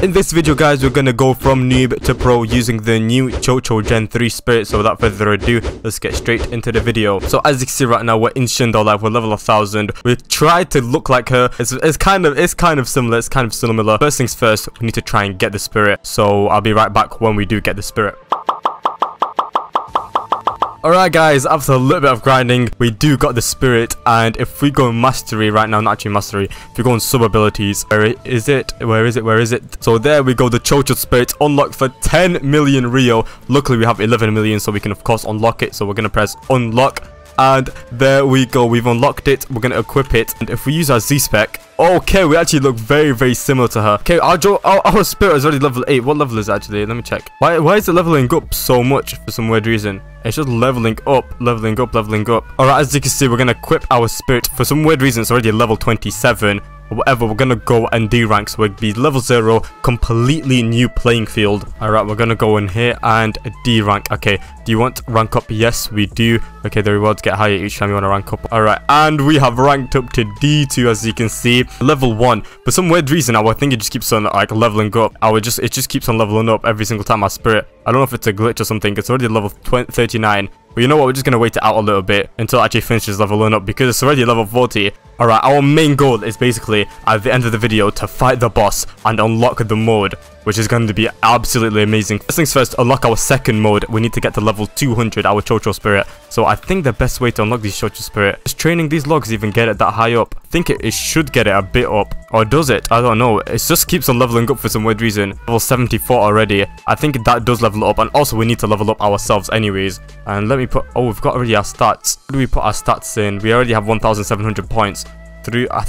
In this video, guys, we're gonna go from noob to pro using the new Cho Cho Gen 3 spirit. So without further ado, let's get straight into the video. So as you can see right now, we're in Shindo Life. We're level 1000. We've tried to look like her. It's kind of similar. First things first, we need to try and get the spirit. So I'll be right back when we do get the spirit. Alright guys, after a little bit of grinding, we do got the spirit, and if we go mastery right now, not actually mastery, if we go on sub abilities, where is it? So there we go, the Cho Cho spirit unlocked for 10 million Rio. Luckily we have 11 million, so we can of course unlock it. So we're gonna press unlock, and there we go, we've unlocked it. We're gonna equip it, and if we use our Z-spec, okay, we actually look very similar to her. Okay, our spirit is already level 8. What level is it actually? Let me check. Why is it leveling up so much for some weird reason? It's just leveling up. Alright, as you can see, we're gonna equip our spirit. For some weird reason, it's already level 27. Whatever, we're gonna go and D-rank, so we'll be level 0, completely new playing field. Alright, we're gonna go in here and D-rank. Okay, do you want to rank up? Yes, we do. Okay, the rewards get higher each time you want to rank up. Alright, and we have ranked up to D2, as you can see. Level 1. For some weird reason, I think it just keeps on like leveling up. It just keeps on leveling up every single time, my spirit. I don't know if it's a glitch or something. It's already level 39. But you know what, we're just going to wait it out a little bit until it actually finishes leveling up, because it's already level 40. Alright, our main goal is basically at the end of the video to fight the boss and unlock the mode, which is going to be absolutely amazing. First things first, unlock our second mode. We need to get to level 200, our Cho Cho spirit. So I think the best way to unlock these Cho Cho spirit is training these logs, even get it that high up. I think it should get it a bit up. Or does it? I don't know. It just keeps on leveling up for some weird reason. Level 74 already. I think that does level up, and also we need to level up ourselves anyways. And let me put... oh, we've got already our stats. What do we put our stats in? We already have 1,700 points.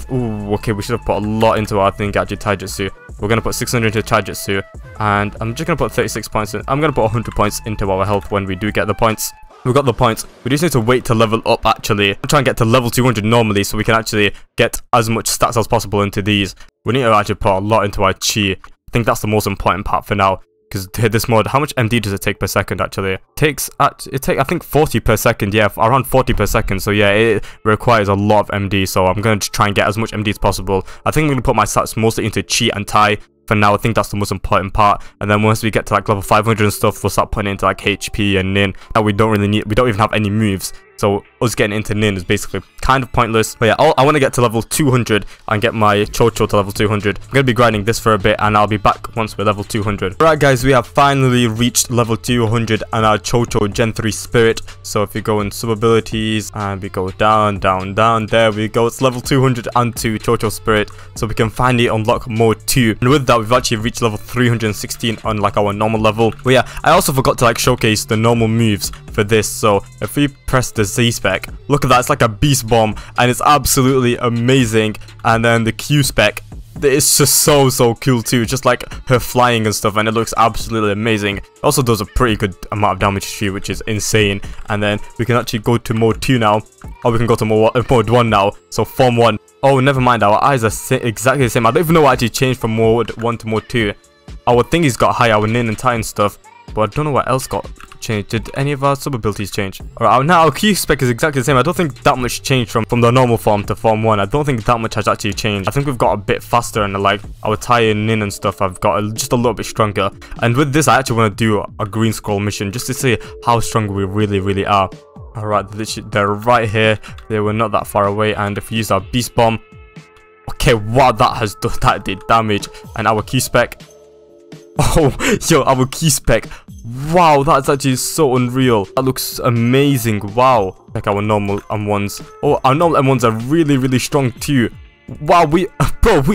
Ooh, okay, we should have put a lot into our thing, actually, Taijutsu. We're going to put 600 into Taijutsu. And I'm just going to put 36 points in. I'm going to put 100 points into our health when we do get the points. We got the points. We just need to wait to level up, actually. I'm trying to get to level 200 normally, so we can actually get as much stats as possible into these. We need to actually put a lot into our chi. I think that's the most important part for now. Because to hit this mod, how much MD does it take per second, actually? It takes, I think, 40 per second, yeah, around 40 per second. So, yeah, it requires a lot of MD, so I'm going to try and get as much MD as possible. I think I'm going to put my stats mostly into Chi and Tai. For now, I think that's the most important part. And then once we get to, like, level 500 and stuff, we'll start putting into, like, HP and Nin. Now, we don't really need, we don't even have any moves. So, us getting into Nin is basically kind of pointless. But yeah, I want to get to level 200 and get my Cho Cho to level 200. I'm going to be grinding this for a bit, and I'll be back once we're level 200. Alright guys, we have finally reached level 200 and our Cho Cho Gen 3 spirit. So, if you go in sub-abilities and we go down, there we go. It's level 202 Cho Cho spirit. So, we can finally unlock mode 2. And with that, we've actually reached level 316 on like our normal level. But yeah, I also forgot to like showcase the normal moves for this. So, if we press the Z-spec, look at that, it's like a beast bomb, and it's absolutely amazing. And then the Q-spec, it's just so cool too, just like her flying and stuff, and it looks absolutely amazing. It also does a pretty good amount of damage to you, which is insane. And then we can actually go to mode 2 now, or we can go to mode 1 now, so form 1. Oh, never mind, our eyes are exactly the same. I don't even know what actually changed from mode 1 to mode 2. Our thingy's got high, our Nin and Titan stuff, but I don't know what else got changed. Did any of our sub abilities change? Alright, now our key spec is exactly the same. I don't think that much changed from the normal form to form 1. I don't think that much has actually changed. I think we've got a bit faster, and like our Tai and Nin and stuff, I've got just a little bit stronger. And with this, I actually want to do a green scroll mission just to see how strong we really are. Alright, they're right here. They were not that far away, and if we use our beast bomb, okay, wow, that did damage. And our key spec, oh, yo, our key spec. Wow, that's actually so unreal. That looks amazing. Wow. Like our normal M1s. Oh, our normal M1s are really strong too. Wow, we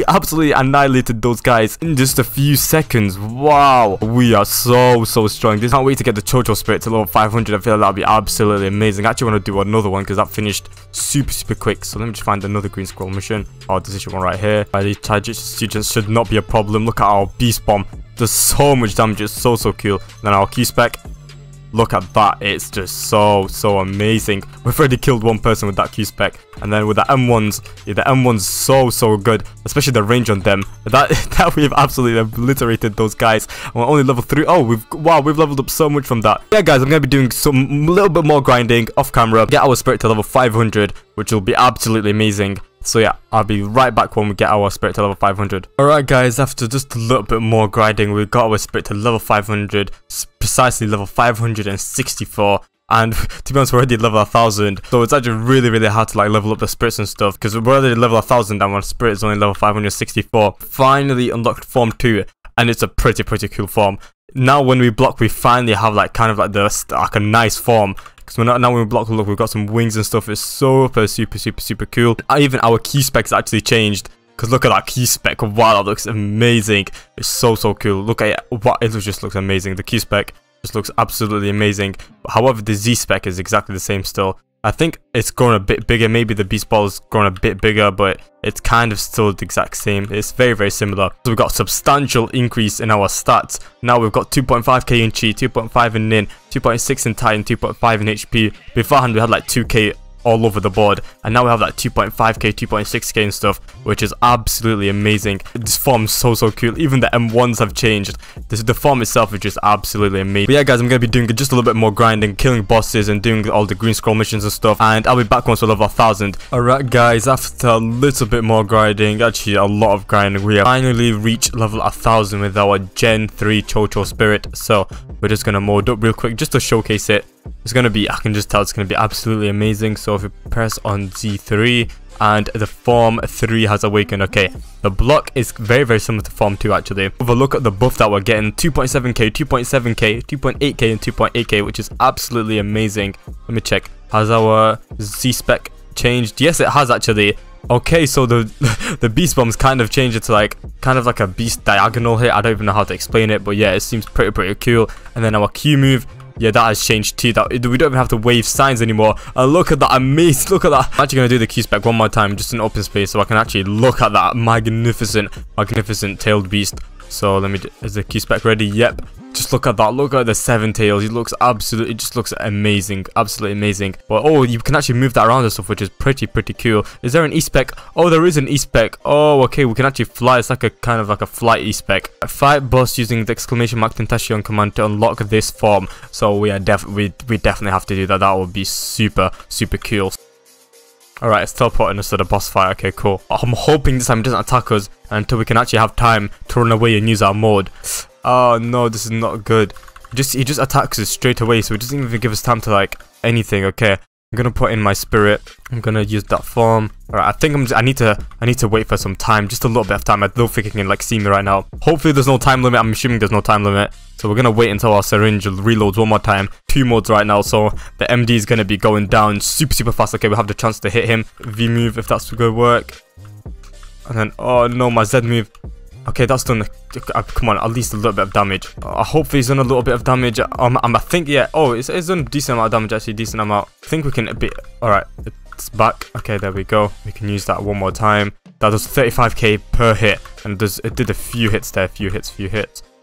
absolutely annihilated those guys in just a few seconds. Wow, we are so strong. Just can't wait to get the Cho Cho spirit to level 500. I feel like that'll be absolutely amazing. I actually want to do another one because that finished super quick. So let me just find another green scroll mission. Oh, this is one right here. These Taijutsu students should not be a problem. Look at our beast bomb. Does so much damage. It's so cool. And then our Q spec. Look at that, it's just so amazing. We've already killed one person with that Q-spec. And then with the M1s, yeah, the M1s so good. Especially the range on them. That we've absolutely obliterated those guys. And we're only level 3. Oh, we've leveled up so much from that. Yeah, guys, I'm going to be doing a little bit more grinding off camera. Get our spirit to level 500, which will be absolutely amazing. So yeah, I'll be right back when we get our spirit to level 500. Alright guys, after just a little bit more grinding, we got our spirit to level 500, precisely level 564. And to be honest, we're already level 1000, so it's actually really hard to like level up the spirits and stuff, because we're already level 1000 and our spirit is only level 564. Finally unlocked form 2, and it's a pretty cool form. Now when we block, we finally have like kind of like this like a nice form, because we're not, now when we block, look, we've got some wings and stuff. It's super cool. Even our key specs actually changed. Because look at that key spec, wow, that looks amazing. It's so cool. Look at it, wow, it just looks amazing. The key spec just looks absolutely amazing. However, the Z spec is exactly the same still. I think it's grown a bit bigger. Maybe the beast ball is grown a bit bigger, but it's kind of still the exact same. It's very similar. So we've got substantial increase in our stats. Now we've got 2.5k in chi, 2.5 in nin, 2.6 in titan, 2.5 in HP. Beforehand we had like 2k all over the board, and now we have like 2.5k, 2.6k and stuff, which is absolutely amazing. This form is so cool. Even the M1s have changed. The form itself is just absolutely amazing. But yeah guys, I'm gonna be doing just a little bit more grinding, killing bosses and doing all the green scroll missions and stuff, and I'll be back once we're level 1000. Alright guys, after a little bit more grinding, actually a lot of grinding, we have finally reached level 1000 with our Gen 3 Cho Cho spirit. So we're just gonna mode up real quick just to showcase it. It's gonna be, I can just tell it's gonna be absolutely amazing. So if you press on Z3 and the form 3 has awakened. Okay, the block is very similar to form 2 actually. Have a look at the buff that we're getting, 2.7k, 2.7k, 2.8k and 2.8k, which is absolutely amazing. Let me check, has our Z spec changed? Yes, it has actually. Okay, so the beast bombs kind of changed it to like kind of like a beast diagonal hit. I don't even know how to explain it, but yeah, it seems pretty cool. And then our Q move, yeah, that has changed too. That we don't even have to wave signs anymore. And look at that, amazing, look at that. I'm actually gonna do the Q spec one more time, just in open space, so I can actually look at that magnificent tailed beast. So let me, is the Q spec ready? Yep. Just look at that. Look at the 7 tails. He looks absolutely, it just looks amazing. Absolutely amazing. But oh, you can actually move that around and stuff, which is pretty cool. Is there an E spec? Oh, there is an E spec. Oh, okay. We can actually fly. It's like a kind of like a flight E spec. Fight boss using the exclamation mark Tentation command to unlock this form. So we are definitely have to do that. That would be super cool. Alright, it's teleporting us to the boss fight. Okay, cool. I'm hoping this time it doesn't attack us until we can actually have time to run away and use our mode. Oh no, this is not good. He just attacks us straight away, so he doesn't even give us time to like anything. Okay, I'm gonna put in my spirit. I'm gonna use that form. Alright, I think I need to wait for some time, just a little bit of time. I don't think he can like see me right now. Hopefully there's no time limit. I'm assuming there's no time limit. So we're gonna wait until our syringe reloads one more time. 2 modes right now, so the MD is gonna be going down super fast. Okay, we have the chance to hit him. V move if that's good work. And then oh no, my Z move. Okay, that's done. Come on, at least a little bit of damage. Hopefully he's done a little bit of damage. I think, yeah. Oh, it's done a decent amount of damage, actually. Decent amount. I think we can a bit. Alright, it's back. Okay, there we go. We can use that one more time. That does 35k per hit. And it did a few hits there. Few hits.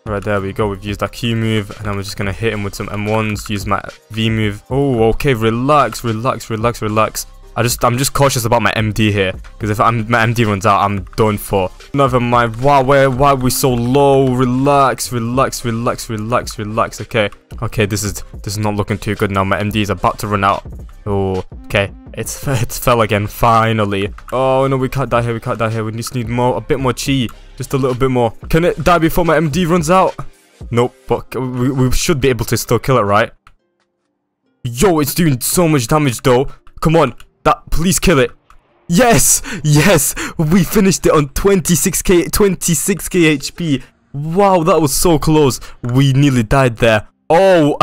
Alright, there we go. We've used our Q move. And then we're just going to hit him with some M1s. Use my V move. Oh, okay. Relax. I'm just cautious about my MD here, because if my MD runs out, I'm done for. Never mind. Wow, why are we so low? Relax. Okay, this is not looking too good now. My MD is about to run out. Oh, okay. It's fell again. Finally. Oh no, we can't die here. We just need a bit more chi. Just a little bit more. Can it die before my MD runs out? Nope. But we should be able to still kill it, right? Yo, it's doing so much damage though. Come on. Please kill it. Yes, we finished it on 26k HP. Wow, that was so close. We nearly died there. Oh,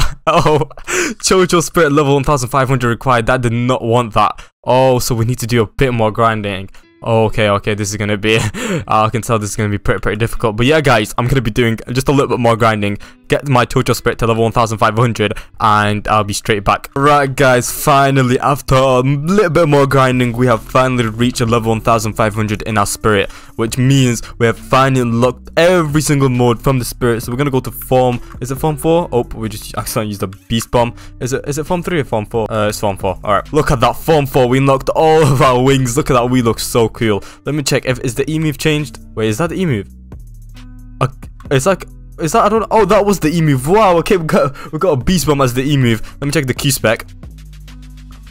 Cho Cho spirit level 1500 required. That did not want that. Oh, so we need to do a bit more grinding. Okay, this is gonna be I can tell this is gonna be pretty difficult. But yeah guys, I'm gonna be doing just a little bit more grinding, get my Cho Cho spirit to level 1500, and I'll be straight back. Right guys, finally after a little bit more grinding, we have finally reached a level 1500 in our spirit, which means we have finally unlocked every single mode from the spirit. So we're gonna go to form, is it form 4? Oh, we just accidentally used the beast bomb. Is it form 3 or form 4? It's form 4. Alright, look at that, form 4. We unlocked all of our wings. Look at that, we look so cool. Let me check if is the E move changed. Wait, is that the E move? It's like, is that, I don't know. Oh, that was the E move. Wow, okay, we got a beast bomb as the E move. Let me check the Q spec.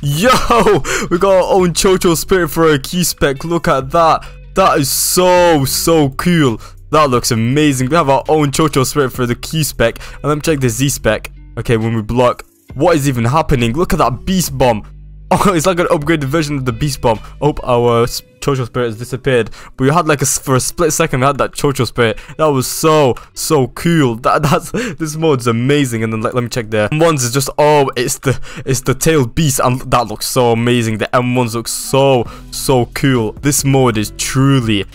Yo, we got our own Cho Cho spirit for our key spec. Look at that. That is so cool. That looks amazing. We have our own Cho Cho spirit for the key spec. And let me check the Z spec. Okay, when we block, what is even happening? Look at that beast bomb. Oh, it's like an upgraded version of the beast bomb. Oh, our Cho Cho spirit has disappeared. But we had like for a split second, we had that Cho Cho spirit. That was so cool. This mode's amazing. And then let me check the M1s is just, oh, it's the tail beast, and that looks so amazing. The M1s look so cool. This mode is truly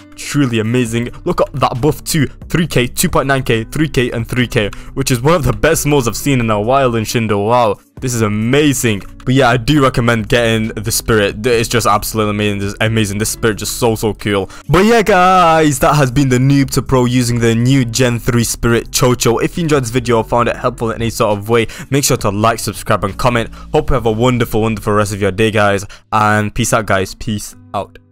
amazing. Look at that buff too. 3k, 2.9k, 3k, and 3k, which is one of the best modes I've seen in a while in Shindo. Wow, this is amazing. But yeah, I do recommend getting the spirit. It's just absolutely amazing. This spirit just so cool. But yeah guys, that has been the noob to pro using the new gen 3 spirit Cho Cho. If you enjoyed this video or found it helpful in any sort of way, make sure to like, subscribe, and comment. Hope you have a wonderful rest of your day guys, and peace out guys. Peace out.